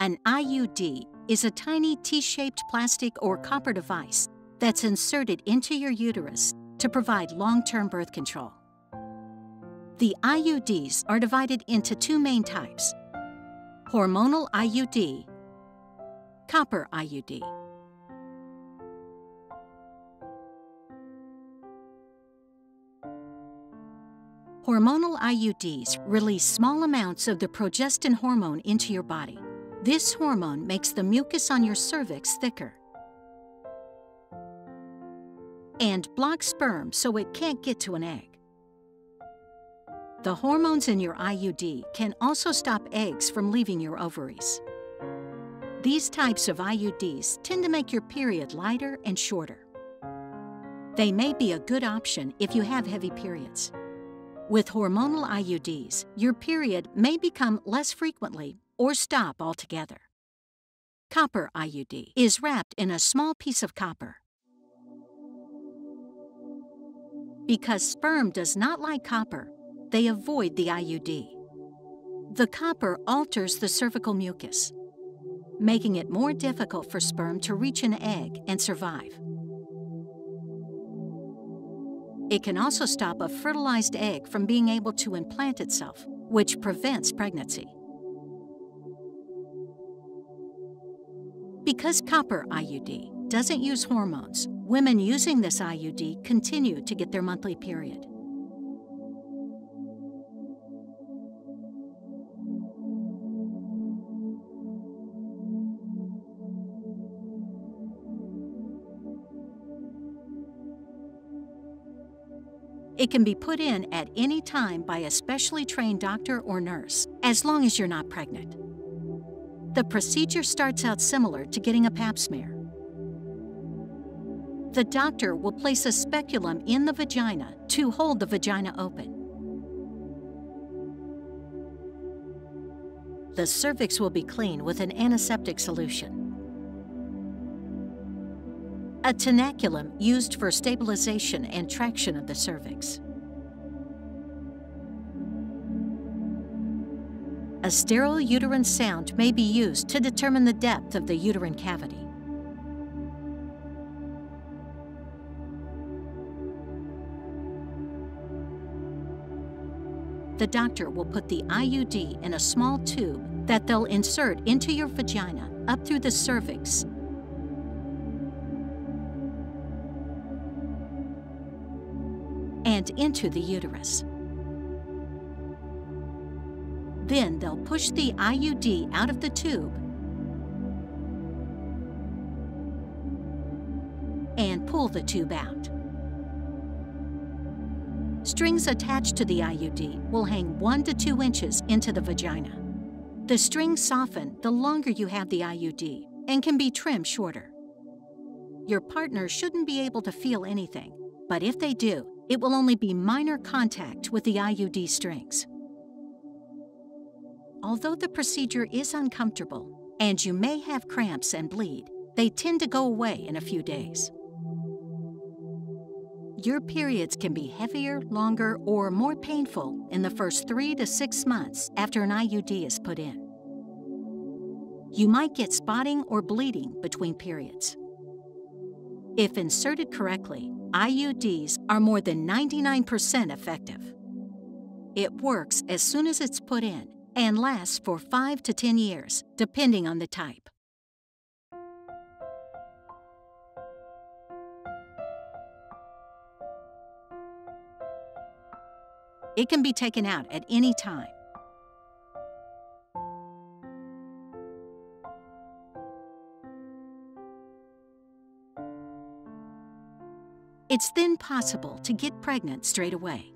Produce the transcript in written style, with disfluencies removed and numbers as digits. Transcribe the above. An IUD is a tiny T-shaped plastic or copper device that's inserted into your uterus to provide long-term birth control. The IUDs are divided into two main types: hormonal IUD, copper IUD. Hormonal IUDs release small amounts of the progestin hormone into your body. This hormone makes the mucus on your cervix thicker and blocks sperm so it can't get to an egg. The hormones in your IUD can also stop eggs from leaving your ovaries. These types of IUDs tend to make your period lighter and shorter. They may be a good option if you have heavy periods. With hormonal IUDs, your period may become less frequently or stop altogether. Copper IUD is wrapped in a small piece of copper. Because sperm does not like copper, they avoid the IUD. The copper alters the cervical mucus, making it more difficult for sperm to reach an egg and survive. It can also stop a fertilized egg from being able to implant itself, which prevents pregnancy. Because copper IUD doesn't use hormones, women using this IUD continue to get their monthly period. It can be put in at any time by a specially trained doctor or nurse, as long as you're not pregnant. The procedure starts out similar to getting a pap smear. The doctor will place a speculum in the vagina to hold the vagina open. The cervix will be cleaned with an antiseptic solution. A tenaculum used for stabilization and traction of the cervix. A sterile uterine sound may be used to determine the depth of the uterine cavity. The doctor will put the IUD in a small tube that they'll insert into your vagina up through the cervix. And into the uterus. Then they'll push the IUD out of the tube and pull the tube out. Strings attached to the IUD will hang 1 to 2 inches into the vagina. The strings soften the longer you have the IUD and can be trimmed shorter. Your partner shouldn't be able to feel anything, but if they do, it will only be minor contact with the IUD strings. Although the procedure is uncomfortable and you may have cramps and bleed, they tend to go away in a few days. Your periods can be heavier, longer, or more painful in the first 3 to 6 months after an IUD is put in. You might get spotting or bleeding between periods. If inserted correctly, IUDs are more than 99% effective. It works as soon as it's put in and lasts for 5 to 10 years, depending on the type. It can be taken out at any time. It's then possible to get pregnant straight away.